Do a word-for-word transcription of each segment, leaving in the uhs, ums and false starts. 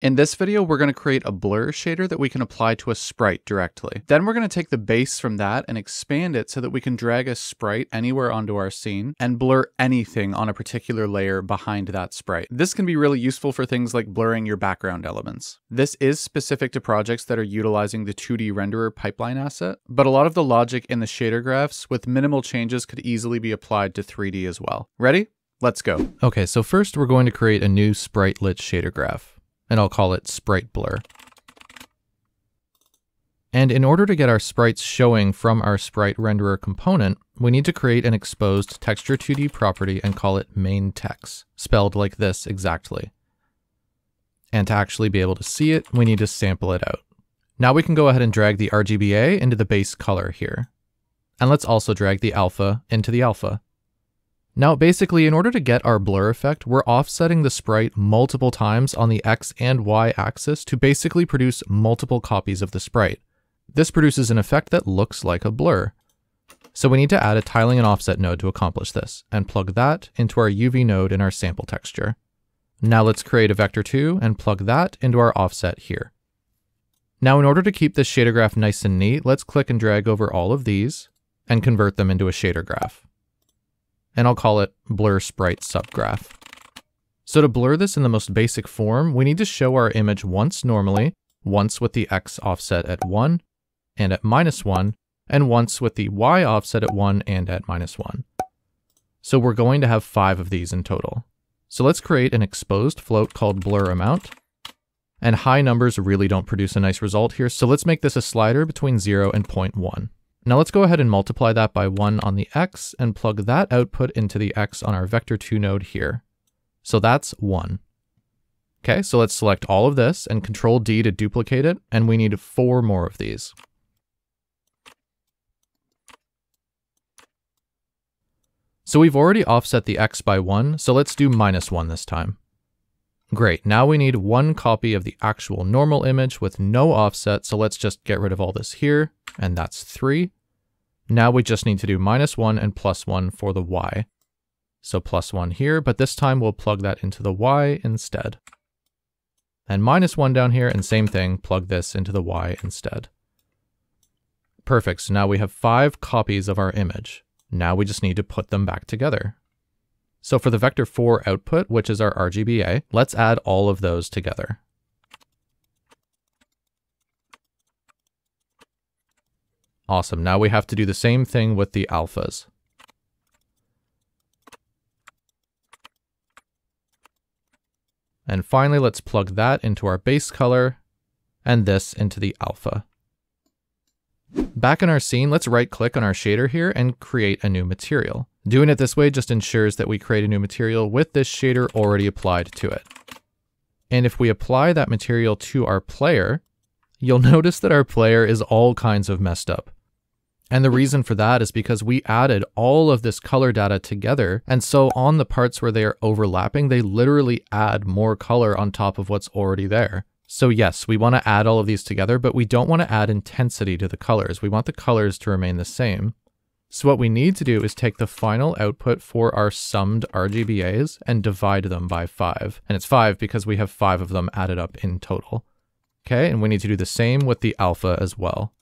In this video, we're going to create a blur shader that we can apply to a sprite directly. Then we're going to take the base from that and expand it so that we can drag a sprite anywhere onto our scene and blur anything on a particular layer behind that sprite. This can be really useful for things like blurring your background elements. This is specific to projects that are utilizing the two D renderer pipeline asset, but a lot of the logic in the shader graphs with minimal changes could easily be applied to three D as well. Ready? Let's go. Okay, so first we're going to create a new sprite-lit shader graph, and I'll call it Sprite Blur. And in order to get our sprites showing from our sprite renderer component, we need to create an exposed texture two D property and call it main text, spelled like this exactly. And to actually be able to see it, we need to sample it out. Now we can go ahead and drag the R G B A into the base color here. And let's also drag the alpha into the alpha. Now, basically, in order to get our blur effect, we're offsetting the sprite multiple times on the X and Y axis to basically produce multiple copies of the sprite. This produces an effect that looks like a blur. So we need to add a tiling and offset node to accomplish this, and plug that into our U V node in our sample texture. Now let's create a vector two and plug that into our offset here. Now, in order to keep this shader graph nice and neat, let's click and drag over all of these and convert them into a shader graph. And I'll call it Blur Sprite Subgraph. So to blur this in the most basic form, we need to show our image once normally, once with the X offset at one and at minus one, and once with the Y offset at one and at minus one. So we're going to have five of these in total. So let's create an exposed float called Blur Amount. And high numbers really don't produce a nice result here, so let's make this a slider between zero and zero point one. Now let's go ahead and multiply that by one on the X and plug that output into the X on our vector two node here. So that's one. Okay, so let's select all of this and control D to duplicate it, and we need four more of these. So we've already offset the X by one, so let's do minus one this time. Great, now we need one copy of the actual normal image with no offset, so let's just get rid of all this here, and that's three. Now we just need to do minus one and plus one for the Y. So plus one here, but this time we'll plug that into the Y instead. And minus one down here, and same thing, plug this into the Y instead. Perfect, so now we have five copies of our image. Now we just need to put them back together. So for the vector four output, which is our R G B A, let's add all of those together. Awesome, now we have to do the same thing with the alphas. And finally, let's plug that into our base color and this into the alpha. Back in our scene, let's right click on our shader here and create a new material. Doing it this way just ensures that we create a new material with this shader already applied to it. And if we apply that material to our player, you'll notice that our player is all kinds of messed up. And the reason for that is because we added all of this color data together, and so on the parts where they are overlapping, they literally add more color on top of what's already there. So yes, we want to add all of these together, but we don't want to add intensity to the colors. We want the colors to remain the same. So what we need to do is take the final output for our summed R G B As and divide them by five. And it's five because we have five of them added up in total. Okay, and we need to do the same with the alpha as well.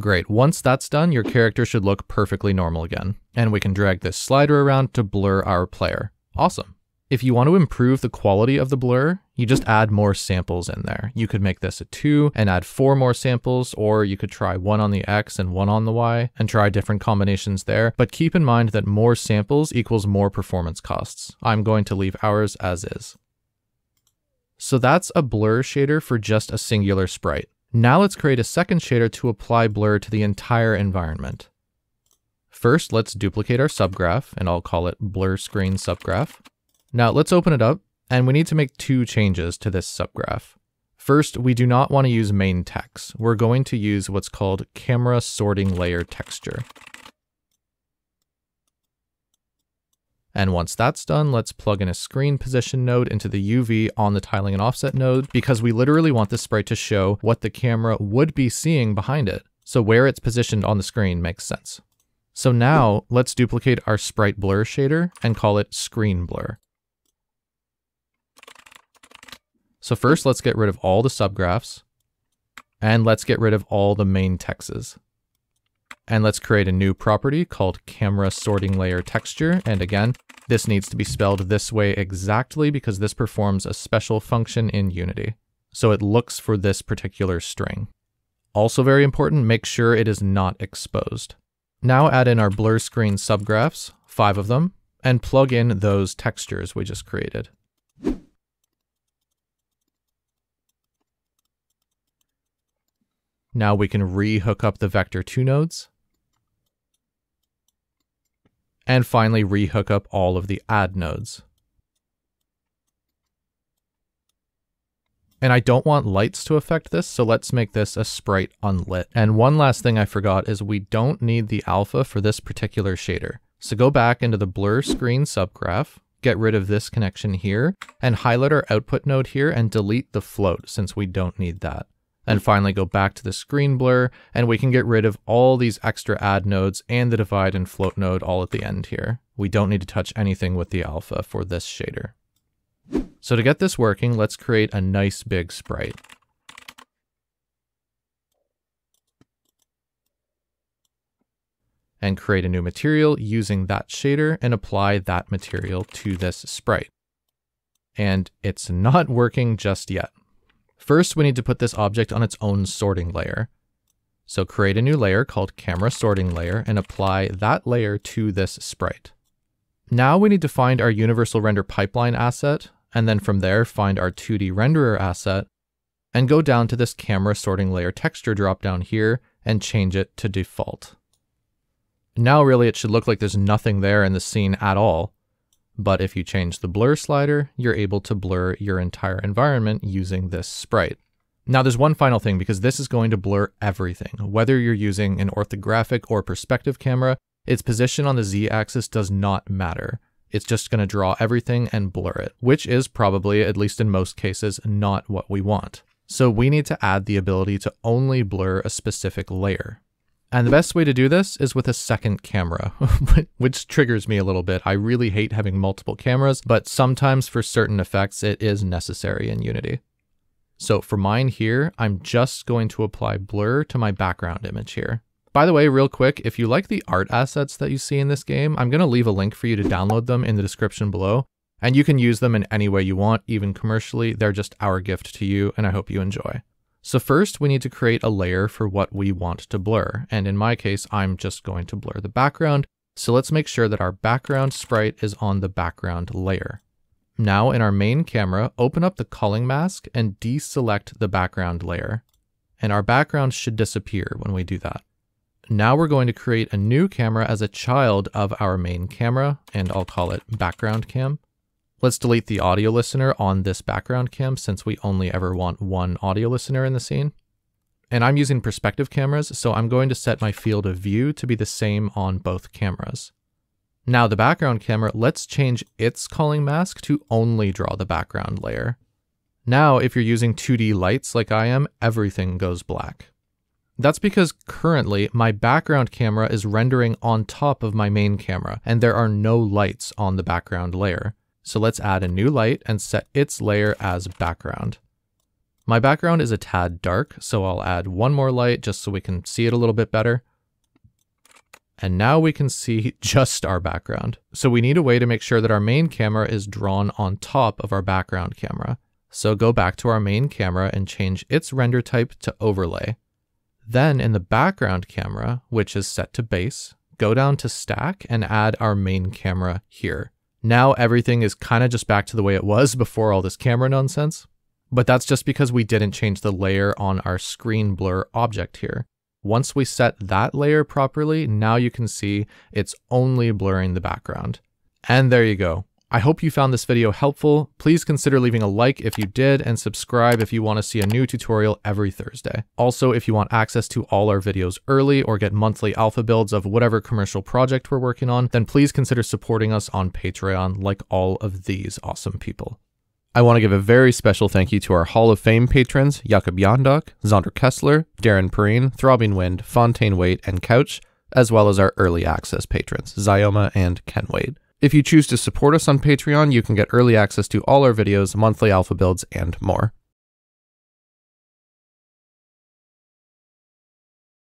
Great, once that's done, your character should look perfectly normal again. And we can drag this slider around to blur our player. Awesome. If you want to improve the quality of the blur, you just add more samples in there. You could make this a two and add four more samples, or you could try one on the X and one on the Y and try different combinations there. But keep in mind that more samples equals more performance costs. I'm going to leave ours as is. So that's a blur shader for just a singular sprite. Now let's create a second shader to apply blur to the entire environment. First, let's duplicate our subgraph, and I'll call it Blur Screen Subgraph. Now let's open it up. And we need to make two changes to this subgraph. First, we do not want to use main text. We're going to use what's called Camera Sorting Layer Texture. And once that's done, let's plug in a screen position node into the U V on the tiling and offset node, because we literally want this sprite to show what the camera would be seeing behind it. So where it's positioned on the screen makes sense. So now let's duplicate our sprite blur shader and call it Screen Blur. So first, let's get rid of all the subgraphs, and let's get rid of all the main texts. And let's create a new property called Camera Sorting Layer Texture. And again, this needs to be spelled this way exactly because this performs a special function in Unity. So it looks for this particular string. Also very important, make sure it is not exposed. Now add in our blur screen subgraphs, five of them, and plug in those textures we just created. Now we can re-hook up the vector two nodes. And finally re-hook up all of the add nodes. And I don't want lights to affect this, so let's make this a sprite unlit. And one last thing I forgot is we don't need the alpha for this particular shader. So go back into the blur screen subgraph, get rid of this connection here, and highlight our output node here and delete the float since we don't need that. And finally go back to the screen blur, and we can get rid of all these extra add nodes and the divide and float node all at the end here. We don't need to touch anything with the alpha for this shader. So to get this working, let's create a nice big sprite. And create a new material using that shader and apply that material to this sprite. And it's not working just yet. First, we need to put this object on its own sorting layer. So create a new layer called Camera Sorting Layer and apply that layer to this sprite. Now we need to find our Universal Render Pipeline asset, and then from there find our two D renderer asset, and go down to this Camera Sorting Layer Texture dropdown here and change it to default. Now really it should look like there's nothing there in the scene at all. But if you change the blur slider, you're able to blur your entire environment using this sprite. Now there's one final thing, because this is going to blur everything. Whether you're using an orthographic or perspective camera, its position on the z-axis does not matter. It's just going to draw everything and blur it, which is probably, at least in most cases, not what we want. So we need to add the ability to only blur a specific layer. And the best way to do this is with a second camera, which triggers me a little bit. I really hate having multiple cameras, but sometimes for certain effects, it is necessary in Unity. So for mine here, I'm just going to apply blur to my background image here. By the way, real quick, if you like the art assets that you see in this game, I'm going to leave a link for you to download them in the description below, and you can use them in any way you want, even commercially. They're just our gift to you, and I hope you enjoy. So first, we need to create a layer for what we want to blur. And in my case, I'm just going to blur the background. So let's make sure that our background sprite is on the background layer. Now in our main camera, open up the culling mask and deselect the background layer. And our background should disappear when we do that. Now we're going to create a new camera as a child of our main camera, and I'll call it background cam. Let's delete the audio listener on this background cam since we only ever want one audio listener in the scene. And I'm using perspective cameras, so I'm going to set my field of view to be the same on both cameras. Now the background camera, let's change its culling mask to only draw the background layer. Now, if you're using two D lights like I am, everything goes black. That's because currently my background camera is rendering on top of my main camera, and there are no lights on the background layer. So let's add a new light and set its layer as background. My background is a tad dark, so I'll add one more light just so we can see it a little bit better. And now we can see just our background. So we need a way to make sure that our main camera is drawn on top of our background camera. So go back to our main camera and change its render type to overlay. Then in the background camera, which is set to base, go down to stack and add our main camera here. Now everything is kind of just back to the way it was before all this camera nonsense, but that's just because we didn't change the layer on our screen blur object here. Once we set that layer properly, now you can see it's only blurring the background. And there you go. I hope you found this video helpful. Please consider leaving a like if you did, and subscribe if you want to see a new tutorial every Thursday. Also, if you want access to all our videos early or get monthly alpha builds of whatever commercial project we're working on, then please consider supporting us on Patreon like all of these awesome people. I want to give a very special thank you to our Hall of Fame patrons, Jakob Yandak, Zandra Kessler, Darren Perrine, Throbbing Wind, Fontaine Waite, and Couch, as well as our early access patrons, Zyoma and Ken Wade. If you choose to support us on Patreon, you can get early access to all our videos, monthly alpha builds, and more.